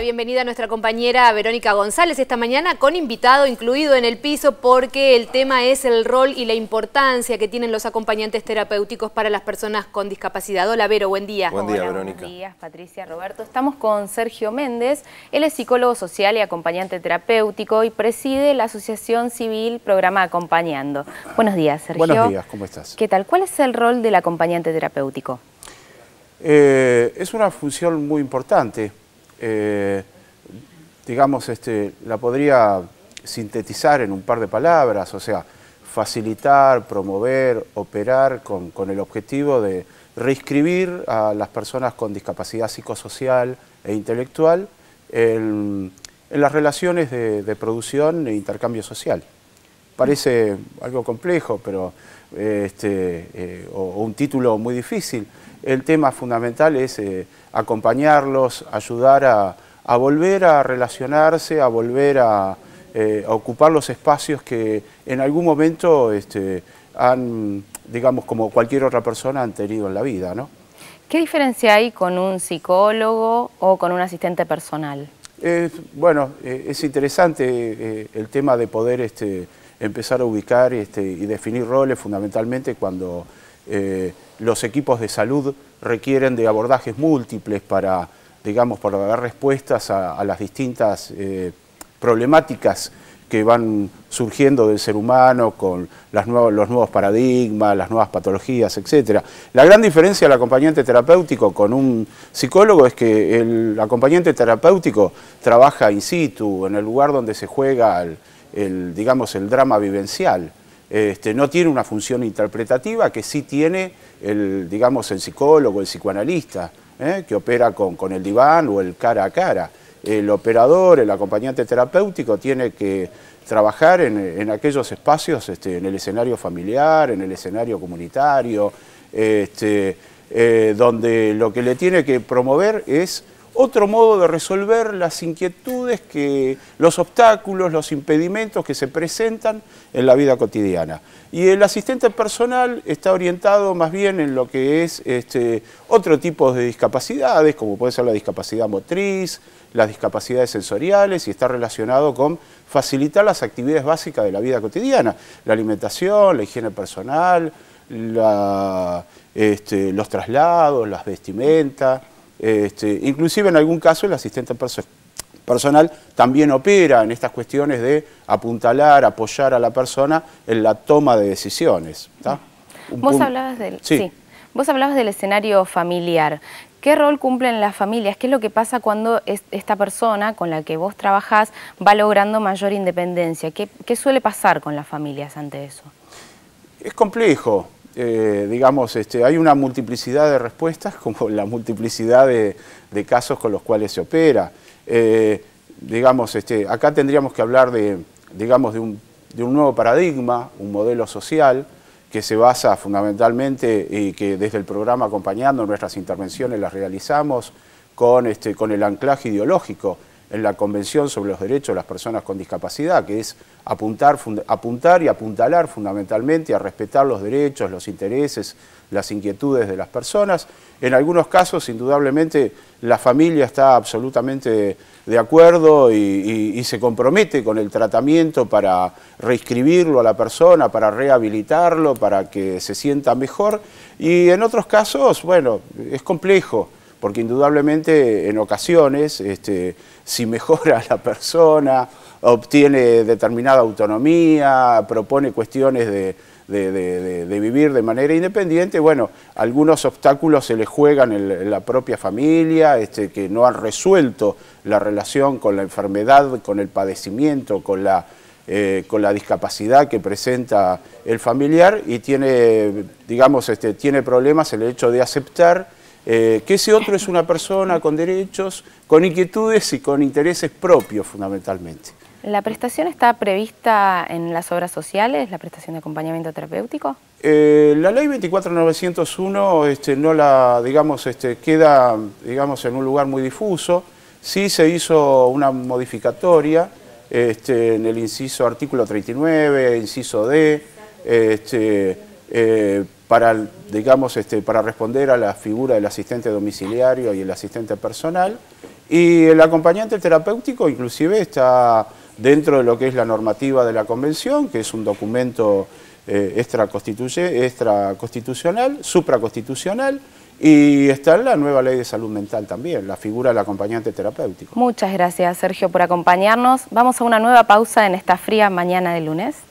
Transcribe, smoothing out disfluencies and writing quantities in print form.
la bienvenida a nuestra compañera Verónica González esta mañana con invitado incluido en el piso porque el tema es el rol y la importancia que tienen los acompañantes terapéuticos para las personas con discapacidad. Hola Vero, buen día. Buen día, hola, Verónica. Buenos días, Patricia, Roberto. Estamos con Sergio Méndez, él es psicólogo social y acompañante terapéutico y preside la Asociación Civil Programa Acompañando. Buenos días, Sergio. Buenos días, ¿cómo estás? ¿Qué tal? ¿Cuál es el rol del acompañante terapéutico? Es una función muy importante, digamos, la podría sintetizar en un par de palabras, o sea, facilitar, promover, operar con el objetivo de reinscribir a las personas con discapacidad psicosocial e intelectual en las relaciones de producción e intercambio social. Parece algo complejo, pero o un título muy difícil. El tema fundamental es acompañarlos, ayudar a volver a relacionarse, a volver a ocupar los espacios que en algún momento han, digamos, como cualquier otra persona, han tenido en la vida, ¿no? ¿Qué diferencia hay con un psicólogo o con un asistente personal? Bueno, es interesante el tema de poder empezar a ubicar y definir roles fundamentalmente cuando los equipos de salud requieren de abordajes múltiples para, digamos, para dar respuestas a las distintas problemáticas que van surgiendo del ser humano con los nuevos paradigmas, las nuevas patologías, etc. La gran diferencia del acompañante terapéutico con un psicólogo es que el acompañante terapéutico trabaja in situ, en el lugar donde se juega digamos, el drama vivencial. No tiene una función interpretativa que sí tiene el psicólogo, el psicoanalista, que opera con el diván o el cara a cara. El operador, el acompañante terapéutico tiene que trabajar en aquellos espacios, en el escenario familiar, en el escenario comunitario, donde lo que le tiene que promover es otro modo de resolver las inquietudes, los obstáculos, los impedimentos que se presentan en la vida cotidiana. Y el asistente personal está orientado más bien en lo que es otro tipo de discapacidades, como puede ser la discapacidad motriz, las discapacidades sensoriales, y está relacionado con facilitar las actividades básicas de la vida cotidiana, la alimentación, la higiene personal, los traslados, las vestimentas. Inclusive en algún caso el asistente personal también opera en estas cuestiones de apuntalar, apoyar a la persona en la toma de decisiones. Vos hablabas del escenario familiar. ¿Qué rol cumplen las familias? ¿Qué es lo que pasa cuando esta persona con la que vos trabajás va logrando mayor independencia? ¿Qué suele pasar con las familias ante eso? Es complejo. Digamos, hay una multiplicidad de respuestas como la multiplicidad de casos con los cuales se opera. Digamos, acá tendríamos que hablar de un nuevo paradigma, un modelo social que se basa fundamentalmente y que desde el programa Acompañando nuestras intervenciones las realizamos con el anclaje ideológico en la Convención sobre los Derechos de las Personas con Discapacidad, que es apuntar y apuntalar fundamentalmente a respetar los derechos, los intereses, las inquietudes de las personas. En algunos casos, indudablemente, la familia está absolutamente de acuerdo y se compromete con el tratamiento para reinscribirlo a la persona, para rehabilitarlo, para que se sienta mejor. Y en otros casos, bueno, es complejo, porque indudablemente en ocasiones, si mejora la persona, obtiene determinada autonomía, propone cuestiones de vivir de manera independiente, bueno, algunos obstáculos se les juegan en la propia familia, que no han resuelto la relación con la enfermedad, con el padecimiento, con la discapacidad que presenta el familiar, y tiene, digamos, tiene problemas el hecho de aceptar que ese otro es una persona con derechos, con inquietudes y con intereses propios fundamentalmente. ¿La prestación está prevista en las obras sociales, la prestación de acompañamiento terapéutico? La ley 24901 no la, digamos, queda, digamos, en un lugar muy difuso. Sí se hizo una modificatoria en el inciso artículo 39, inciso D, para, digamos, para responder a la figura del asistente domiciliario y el asistente personal, Y el acompañante terapéutico inclusive está dentro de lo que es la normativa de la Convención, que es un documento extraconstitucional, supraconstitucional, y está en la nueva ley de salud mental también, la figura del acompañante terapéutico. Muchas gracias, Sergio, por acompañarnos. Vamos a una nueva pausa en esta fría mañana de lunes.